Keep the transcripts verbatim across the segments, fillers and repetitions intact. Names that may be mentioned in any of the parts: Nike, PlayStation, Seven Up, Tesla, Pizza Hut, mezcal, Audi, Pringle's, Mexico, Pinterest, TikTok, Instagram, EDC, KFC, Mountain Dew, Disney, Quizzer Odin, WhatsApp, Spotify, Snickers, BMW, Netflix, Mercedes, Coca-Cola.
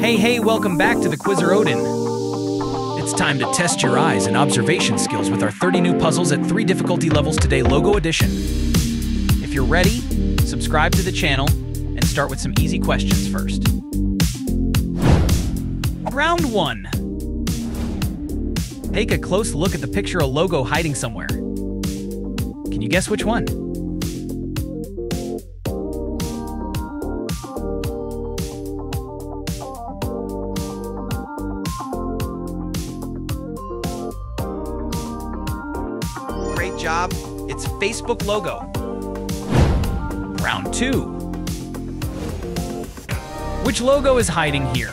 Hey, hey, welcome back to the Quizzer Odin. It's time to test your eyes and observation skills with our thirty new puzzles at three difficulty levels today, Logo Edition. If you're ready, subscribe to the channel and start with some easy questions first. Round one. Take a close look at the picture of logo hiding somewhere. Can you guess which one? Great job. It's Facebook logo. Round two. Which logo is hiding here?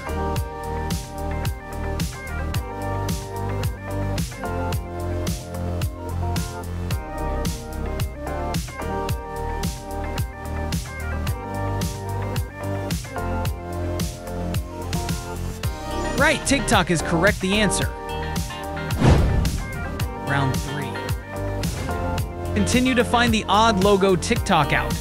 Right, TikTok is correct, the answer. Round three. Continue to find the odd logo TikTok out.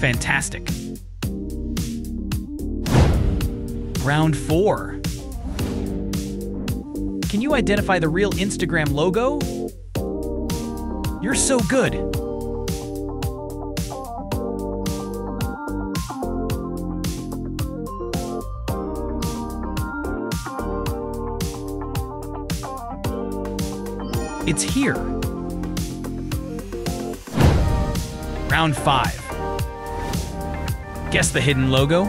Fantastic. Round four. Can you identify the real Instagram logo? You're so good. It's here. Round five. Guess the hidden logo?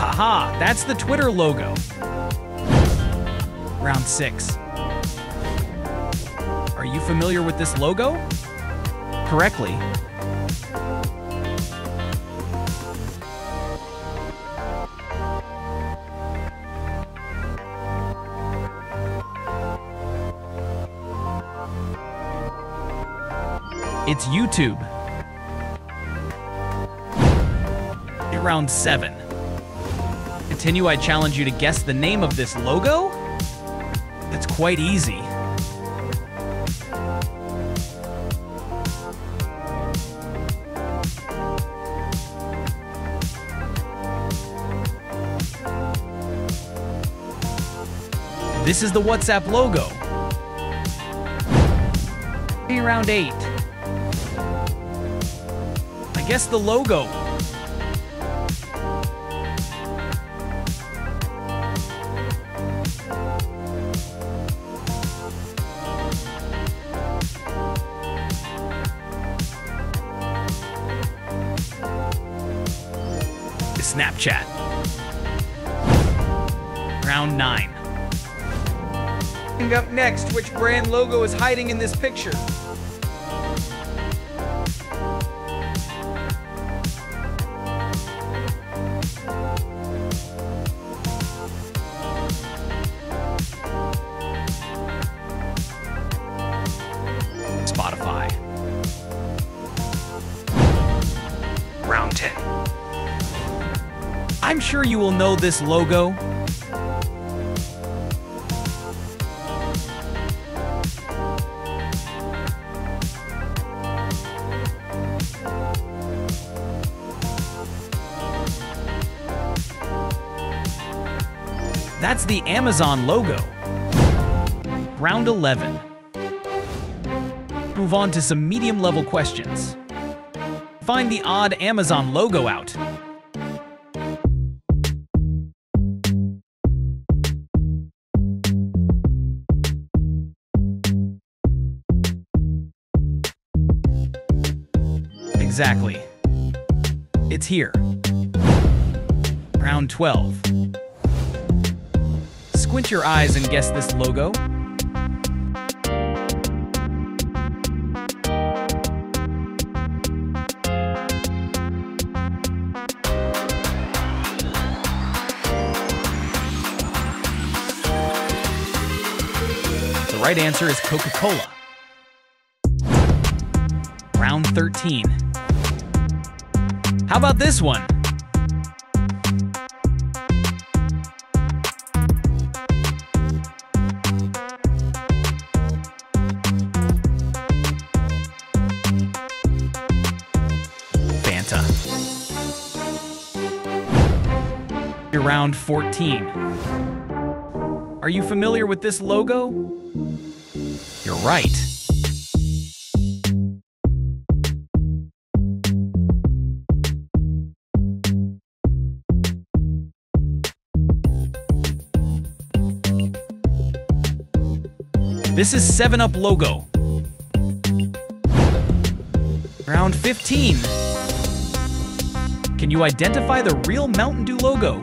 Aha, that's the Twitter logo. Round six. Are you familiar with this logo? Correctly. It's YouTube. Round seven. Continue, I challenge you to guess the name of this logo? It's quite easy. This is the WhatsApp logo. Round eight. I guess the logo. Snapchat. Round nine. Up next, which brand logo is hiding in this picture? Spotify. Round ten. I'm sure you will know this logo. That's the Amazon logo. Round eleven. Move on to some medium-level questions. Find the odd Amazon logo out. Exactly. It's here. Round twelve. Squint your eyes and guess this logo. The right answer is Coca-Cola. Round thirteen. How about this one? Round fourteen. Are you familiar with this logo? You're right. This is Seven Up logo. Round fifteen. Can you identify the real Mountain Dew logo?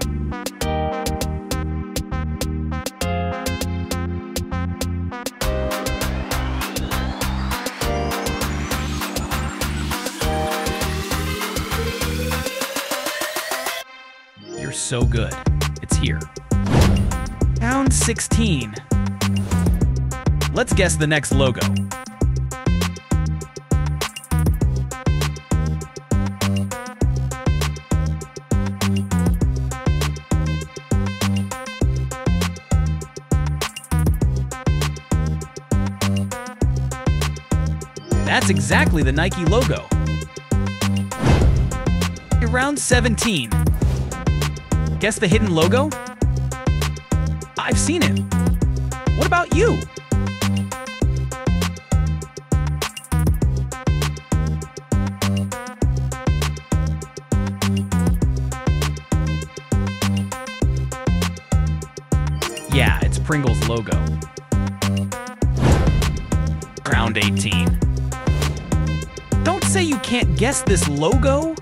So good. It's here. Round sixteen. Let's guess the next logo. That's exactly the Nike logo. Round seventeen. Guess the hidden logo? I've seen it. What about you? Yeah, it's Pringle's logo. Round eighteen. Don't say you can't guess this logo.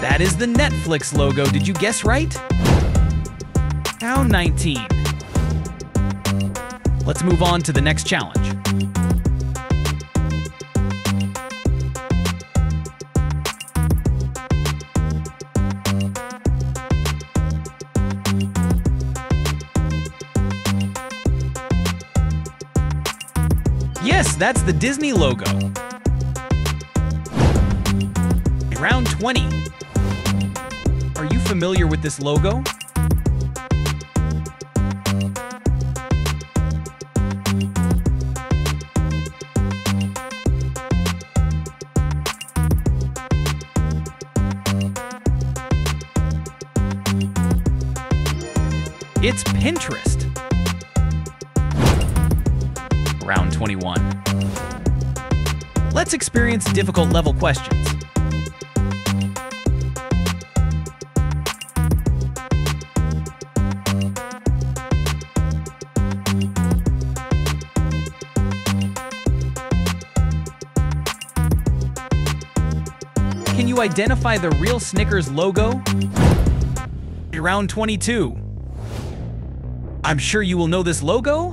That is the Netflix logo. Did you guess right? Round nineteen. Let's move on to the next challenge. Yes, that's the Disney logo. Round twenty. Are you familiar with this logo? It's Pinterest. Round twenty-one. Let's experience difficult level questions. Identify the real Snickers logo? Round twenty-two. I'm sure you will know this logo?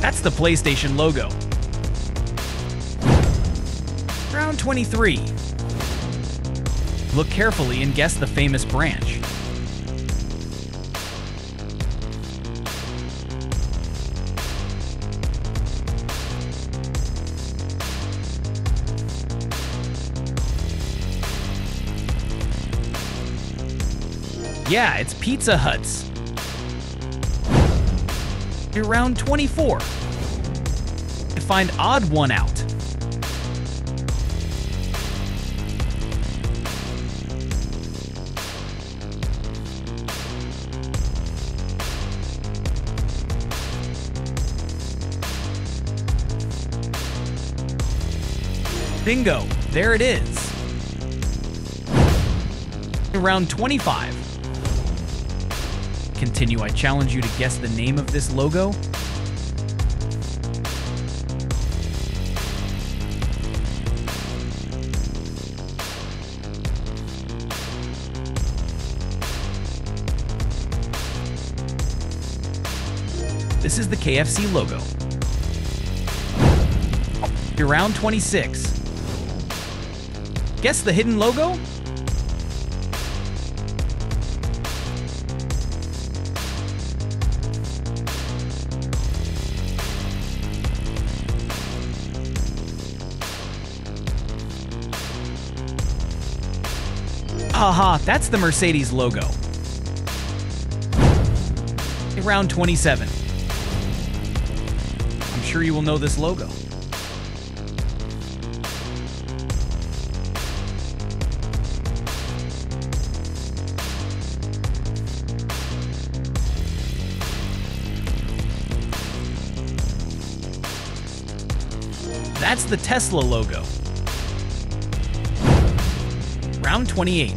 That's the PlayStation logo. Round twenty-three. Look carefully and guess the famous branch. Yeah, it's Pizza Hut's. You're round twenty-four. To find odd one out. Bingo, there it is. Round twenty-five. Continue, I challenge you to guess the name of this logo. This is the K F C logo. You're round twenty-six. Guess the hidden logo? Aha, that's the Mercedes logo. Round twenty-seven. I'm sure you will know this logo. That's the Tesla logo. Round twenty-eight.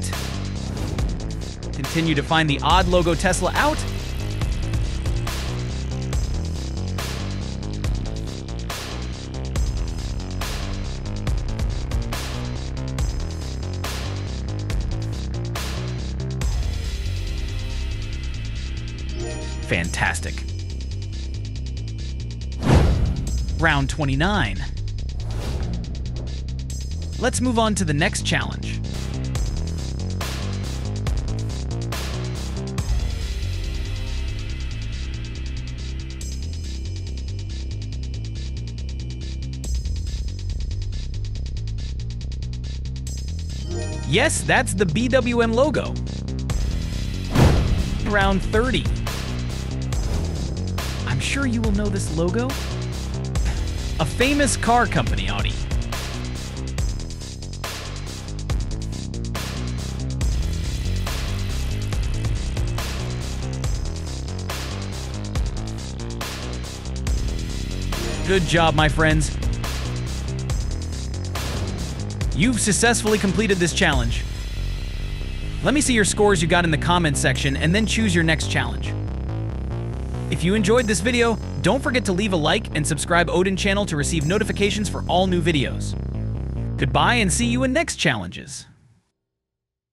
Continue to find the odd logo Tesla out. Fantastic. Round twenty-nine. Let's move on to the next challenge. Yes, that's the B W M logo. Round thirty. I'm sure you will know this logo. A famous car company, Audi. Good job, my friends. You've successfully completed this challenge. Let me see your scores you got in the comments section and then choose your next challenge. If you enjoyed this video, don't forget to leave a like and subscribe Odin channel to receive notifications for all new videos. Goodbye and see you in next challenges.